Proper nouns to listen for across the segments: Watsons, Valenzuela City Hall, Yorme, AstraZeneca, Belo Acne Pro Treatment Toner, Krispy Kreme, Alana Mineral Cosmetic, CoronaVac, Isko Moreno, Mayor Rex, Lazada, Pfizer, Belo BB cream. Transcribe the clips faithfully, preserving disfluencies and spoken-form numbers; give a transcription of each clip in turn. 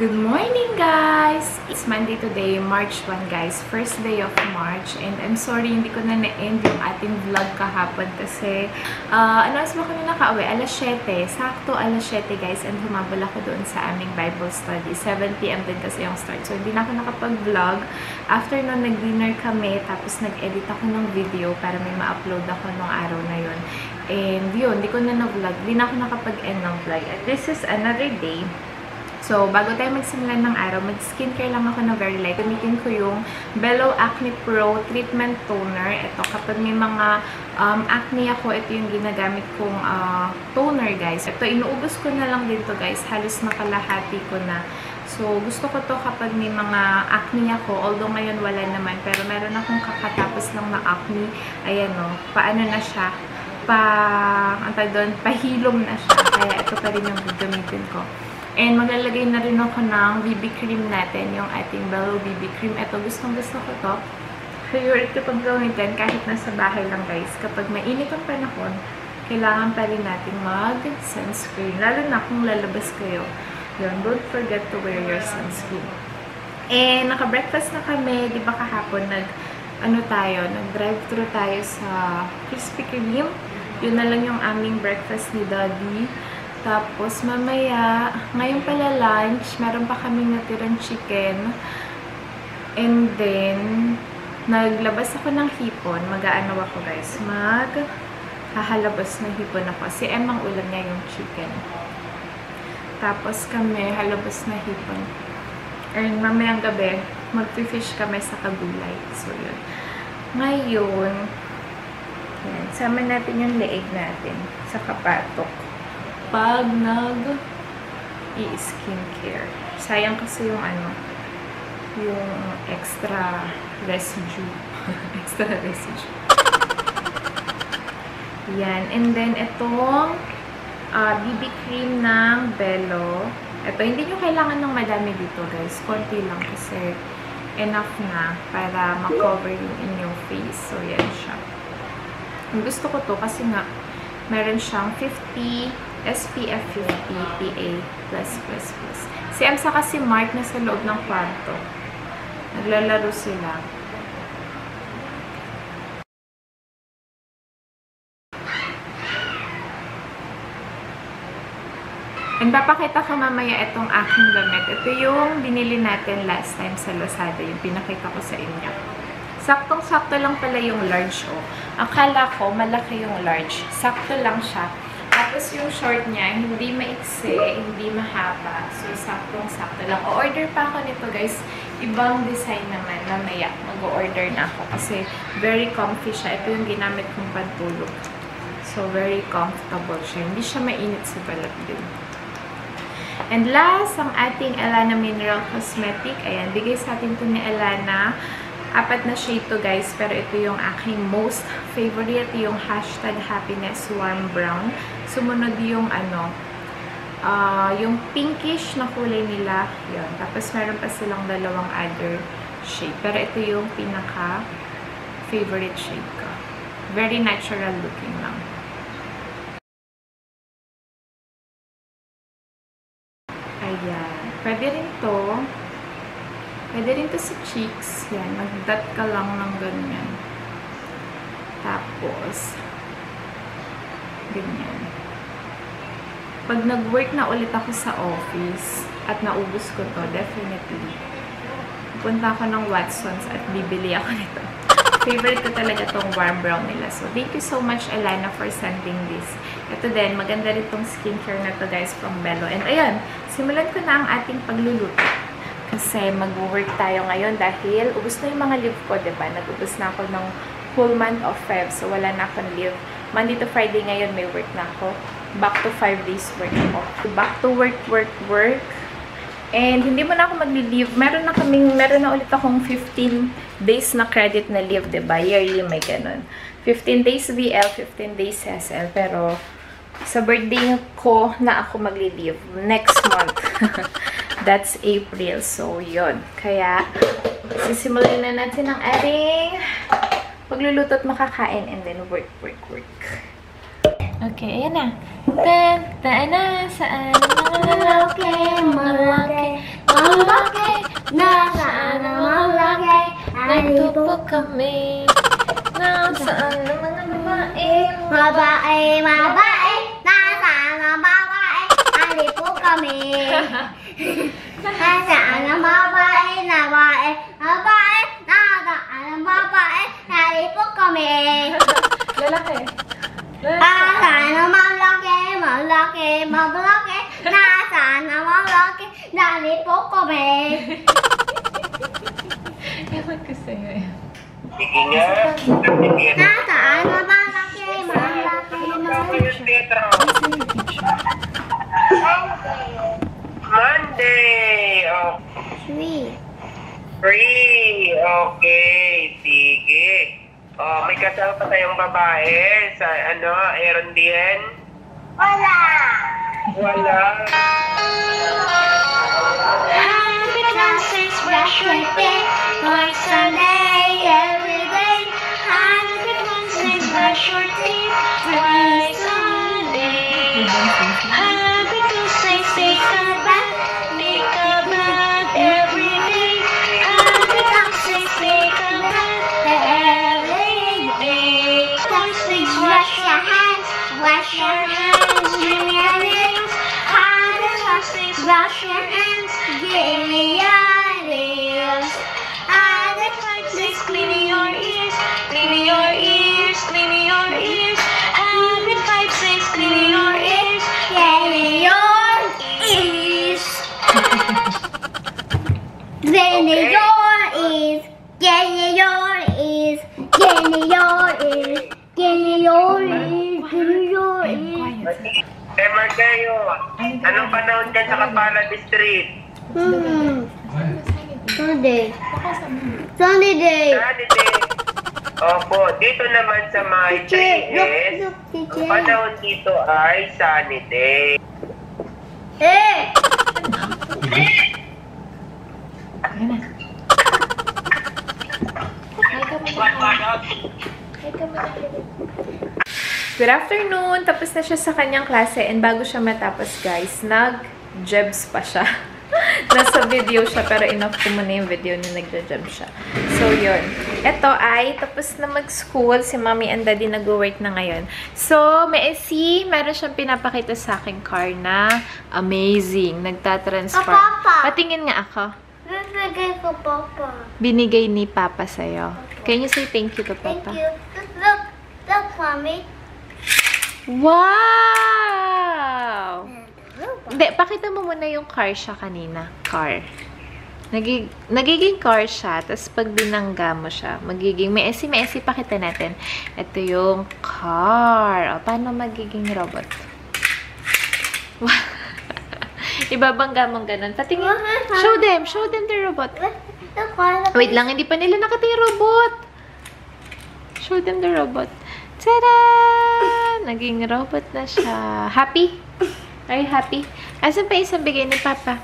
Good morning, guys! It's Monday today, March first, guys. First day of March. And I'm sorry, hindi ko na na-end yung ating vlog kahapon kasi uh, ano, asma ko na nakauwi? alas siyete. Sakto alas siyete, guys. And humabol ako doon sa aming Bible study. seven p m din kasi yung start. So, hindi na ako nakapag-vlog. After nun, nag-dinner kami. Tapos, nag-edit ako ng video para may ma-upload ako nung araw na yun. And yun, hindi ko na na-vlog. Hindi na ako nakapag-end ng vlog. And this is another day. So, bago tayo magsimulan ng araw, mag-skincare lang ako na very light. Gamitin ko yung Belo Acne Pro Treatment Toner. Ito, kapag may mga um, acne ako, ito yung ginagamit kong uh, toner, guys. Ito, inuubos ko na lang din to, guys. Halos makalahati ko na. So, gusto ko to kapag may mga acne ako. Although, ngayon wala naman. Pero, meron akong kakatapos lang na acne. Ayan, o. Paano na siya? Pa... Ang tawag doon, pahilom na siya. Kaya, ito pa rin yung gagamitin ko. And maglalagay na rin ako ng B B cream natin, yung ating Belo B B cream. Ito, gustong-gusto ko to. Favorite ko pang gamitin kahit nasa bahay lang, guys. Kapag mainit ang panahon, kailangan pa rin natin mag-sunscreen. Lalo na kung lalabas kayo. Yun, don't forget to wear your sunscreen. And naka-breakfast na kami. Di ba kahapon, nag, ano tayo, nag-drive-thru tayo sa Krispy Kreme. Yun na lang yung aming breakfast ni Daddy. Tapos, mamaya, ngayon pala lunch, meron pa kami natirang chicken. And then, naglabas ako ng hipon. Mag-aano ako, guys. Mag-hahalabas ng hipon ako. Si Em, ang ulam niya yung chicken. Tapos kami, halabas na hipon. And mamayang gabi, mag-fish kami sa kagulay. So, yun. Ngayon, yan, sama natin yung leeg natin sa kapatok. Pag nag-i-skincare. Sayang kasi yung ano, yung extra residue. extra residue. Yan. And then, itong uh, B B cream ng Belo. Ito, hindi nyo kailangan ng madami dito, guys. Konti lang kasi enough na para makover yung inyong face. So, yan siya. Gusto ko to kasi nga, meron siyang fifty S P F fifty P A plus plus plus. Si Emsa kasi Mark na sa loob ng kwarto. Naglalaro sila. And papakita ko mamaya itong aking damit. Ito yung binili natin last time sa Lazada. Yung pinakita ko sa inyo. Saktong-sakto lang pala yung large, oh. Akala ko malaki yung large. Sakto lang siya. Tapos yung short niya, hindi maiksi, hindi mahaba. So, saktong-sakto lang. O-order pa ako nito, guys. Ibang design naman. Mamaya, mag-o-order na ako. Kasi, very comfy siya. Ito yung ginamit kong pantulog. So, very comfortable siya. Hindi siya mainit sa balat din. And last, ang ating Alana Mineral Cosmetic. Ayan, bigay sa atin ito ni Alana. Apat na shade to, guys. Pero ito yung aking most favorite. Yung hashtag happiness warm brown. Sumunod yung ano, uh, yung pinkish na kulay nila. Yun. Tapos meron pa silang dalawang other shade. Pero ito yung pinaka favorite shade ko. Very natural looking lang. Ayan. Pwede rin to. Pwede rin to sa cheeks. Yan. Mag-dot ka lang ng ganyan. Tapos, ganyan. Pag nag-work na ulit ako sa office at naubos ko to, definitely, pupunta ako ng Watsons at bibili ako nito. Favorite ko talaga tong warm brown nila. So, thank you so much, Alana, for sending this. Ito din, maganda rin tong skincare na to, guys, from Belo. And ayun, simulan ko na ang ating pagluluto. Kasi mag-work tayo ngayon dahil ubos na yung mga leave ko, diba? Nag-ubos na ako ng whole month of Feb. So, wala na akong leave. Monday to Friday ngayon, may work na ako. Back to five days work ako. Back to work, work, work. And hindi mo na ako mag-leave. Meron na kaming, meron na ulit akong fifteen days na credit na leave, diba? Yearly may ganun. fifteen days V L, fifteen days S L. Pero sa birthday ko na ako mag-leave next month. That's April. So, yun. Kaya, sisimulan na natin ang ating pagluluto at makakain and then work, work, work. Okay, ayan na. Tan, taan na, saan? Malaki, malaki, malaki, ang laki, nasaan ang lalaki, nagtupok kami. Nasaan ang mga babae, babae, babae, nasaan ang babae, nalipok kami. Nasaan ang babae, babae, babae, nasaan ang babae, nalipok kami. Lalaki. Nasaan ang malaki, malaki, malaki, nasaan ang malaki, nalipok kami. Ewan ko sa'yo eh. Sige nga. Nasaan ang malaki, malaki, malaki. Monday. Oh. Three. Three. Okay. Sige. Oh, may kasama pa tayong babae sa ano, Aaron din? Wala! Wala! Happy dances, brush your teeth, twice a day, every day. Happy dances, brush your teeth, twice a day. Happy dances, take a bath, take a bath, every day. Happy dances, take a bath, wash your hands, wash your hands, give me your rings. Happy dances, wash your hands, give me your rings. Happy dances, clean your ears, clean your ears, clean your ears. Happy dances, clean your ears, clean your ears. Clean your ears, clean your ears, clean your ears. Give your ears, give your ears. Hey Margayo, anong panahon dyan sa Kapala District? Hmm. Sunday. Sunday day. Sunday day. Opo, dito naman sa my Chinese, ang panahon dito ay sunny day. Eh! Good afternoon! Tapos na siya sa kanyang klase and bago siya matapos guys, nag-jebs pa siya. Nasa video siya pero enough ko muna yung video na nag-jebs siya. So yun. Ito ay tapos na mag-school. Si mommy and daddy nag-work na ngayon. So may si, meron siyang pinapakita sa akin car na amazing. Nagtatransform. Oh, Papa! Patingin nga ako. Binigay ko, Papa. Binigay ni Papa sa'yo. Can you say thank you to Papa? Thank you. Look! Look, Mommy. Wow! Hindi, pakita mo muna yung car siya kanina. Car. Nagig nagiging car siya, tapos pag binangga mo siya, magiging may esi, may esi, pakita natin. Ito yung car. O, paano magiging robot? Wow! Ibabangga mong ganun. Patingin. Show them! Show them the robot. Wait lang, hindi pa nila nakita yung robot. Show them the robot. Tada! Naging robot na siya. Happy? Are you happy? Asan pa isang bigay ni Papa?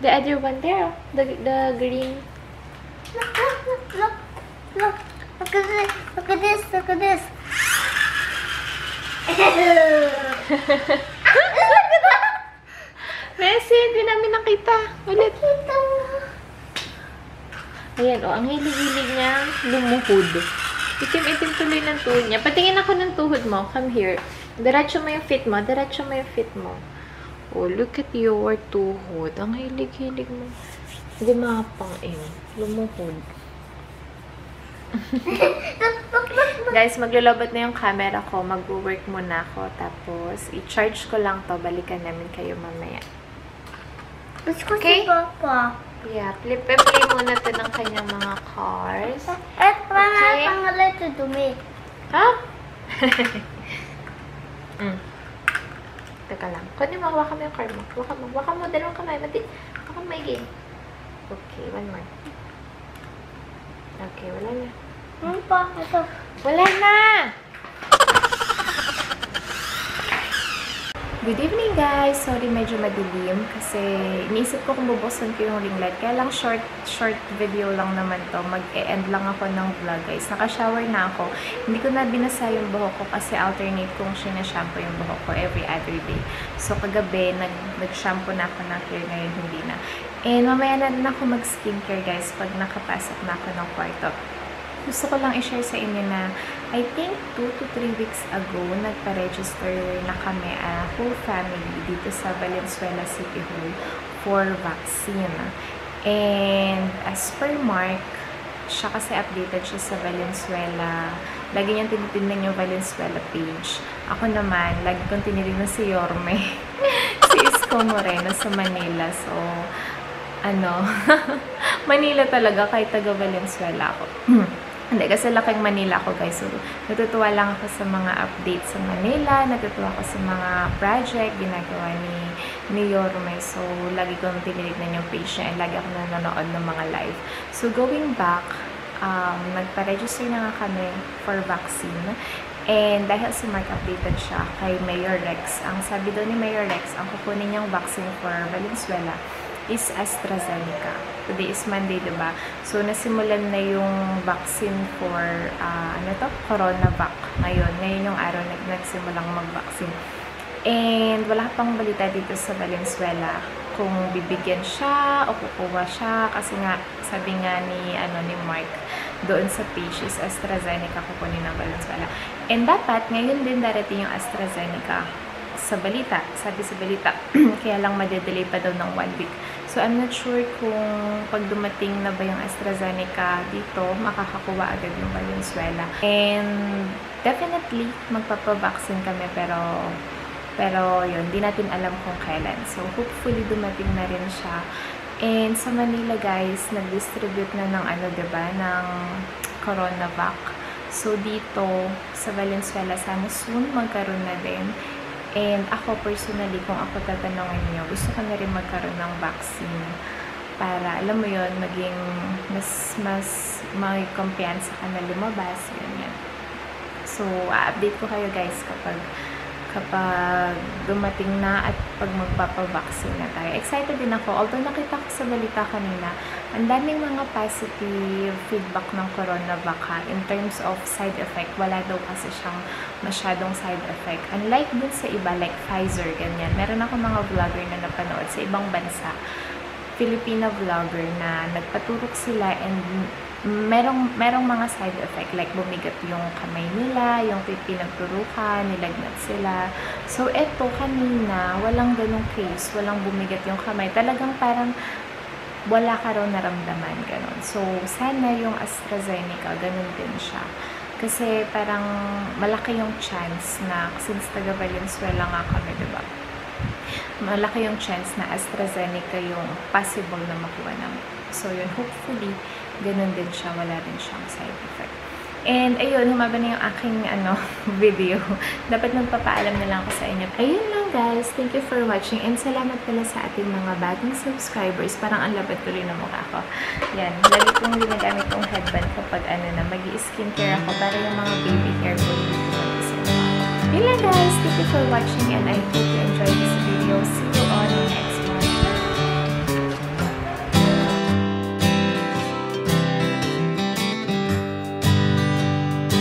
The other one there. The, the green. Look, look, look, look. Look at this. Look at this. Look at this. Messi, hindi namin nakita. Ulit. Ayan, o. Oh, ang hilig-hilig niya lumuhod. Itim-itim tuloy ng tuhod niya. Patingin ako ng tuhod mo. Come here. Diretso mo yung fit mo. Diretso mo yung fit mo. Oh, look at your tuhod. Ang hilig-hilig mo. Gumapang eh. Lumuhod. Guys, maglulobot na yung camera ko. Mag-work muna ako. Tapos, i-charge ko lang to. Balikan namin kayo mamaya. Okay? Yeah, play-play muna to ng kanyang mga cars. At mga pangalan to dumi. Ha? mm. Teka lang. Kunin mo, waka mo yung car mo. Waka mo, waka mo, dalawang kamay. Mati, waka mo maigin. Okay, one more. Okay, wala na. Ano pa? Ito. Wala na! Good evening guys! Sorry medyo madilim kasi iniisip ko kung bubuksan ko yung ring light. Kaya lang short, short video lang naman to. Mag-e-end lang ako ng vlog guys. Nakashower na ako. Hindi ko na binasa yung buhok ko kasi alternate kong sinashampoo yung buhok ko every other day. So kagabi nag-shampoo na ako ng clear, ngayon hindi na. And mamaya na din ako mag-skincare guys pag nakapasok na ako ng kwarto. Gusto ko lang i-share sa inyo na I think two to three weeks ago nagpa-register na kami uh, whole family dito sa Valenzuela City Hall for vaccine. And as per Mark, siya kasi updated siya sa Valenzuela. Lagi niyang tinitingnan yung Valenzuela page. Ako naman, lagi kong tinitingnan si Yorme. Si Isko Moreno sa Manila. So, ano, Manila talaga kahit taga Valenzuela ako. Hindi, kasi laking Manila ako guys. So, natutuwa lang ako sa mga updates sa Manila. Natutuwa ako sa mga project ginagawa ni, ni Yorme. So, lagi kong tinignan yung page niya. And lagi ako nanonood ng mga live. So, going back, um, nagpa-register na nga kami for vaccine. And dahil si Mark updated siya kay Mayor Rex. Ang sabi daw ni Mayor Rex, ang kukunin niyang vaccine for Valenzuela is AstraZeneca. Today is Monday, diba? So, nasimulan na yung vaccine for, uh, ano to? CoronaVac. Ngayon, ngayon yung araw na nagsimulang mag-vaccine. And, wala pang balita dito sa Valenzuela kung bibigyan siya o kukuha siya. Kasi nga, sabi nga ni, ano, ni Mark, doon sa page is AstraZeneca kukunin ng Valenzuela. And, dapat, ngayon din darating yung AstraZeneca sa balita, sabi sa balita. Kaya lang madedelay pa daw ng one week. So, I'm not sure kung pag dumating na ba yung AstraZeneca dito, makakakuha agad yung Valenzuela. And, definitely, magpapavaccine kami, pero, pero, yun, di natin alam kung kailan. So, hopefully, dumating na rin siya. And, sa Manila, guys, nag-distribute na ng, ano, diba, ng CoronaVac. So, dito, sa Valenzuela, sana soon magkaroon na din. And ako personally, kung ako tatanungin niyo, gusto ko na rin magkaroon ng vaccine para, alam mo yun, maging mas, mas may kumpiyansa ka na lumabas, yun yan. So, update ko kayo guys kapag, kapag dumating na at pag magpapavaccine na tayo. Excited din ako. Although nakita ko sa balita kanina, ang daming mga positive feedback ng CoronaVac ha. In terms of side effect, wala daw kasi siyang masyadong side effect. Unlike din sa iba, like Pfizer, ganyan. Meron ako mga vlogger na napanood sa ibang bansa. Filipina vlogger na nagpaturok sila and merong, merong mga side effect, like bumigat yung kamay nila, yung pinagturukan, nilagnat sila. So, eto, kanina, walang ganong case, walang bumigat yung kamay. Talagang parang wala ka raw naramdaman, ganon. So, sana yung AstraZeneca, ganon din siya. Kasi parang malaki yung chance na, since taga Valenzuela nga kami, diba? Malaki yung chance na AstraZeneca yung possible na makuha namin. So, yun, hopefully, ganun din siya. Wala din siyang side effect. And, ayun, humaba na yung aking, ano, video. Dapat nagpapaalam na lang ako sa inyo. Ayun lang, guys. Thank you for watching. And, salamat pala sa ating mga bagong subscribers. Parang ang labat tuloy na mukha ko. Yan. Lagi kong ginagamit yung headband kapag, ano, na mag-i-skincare ako para yung mga baby hair ko. Ayun lang, guys. Thank you for watching and I hope you enjoyed this video. See you.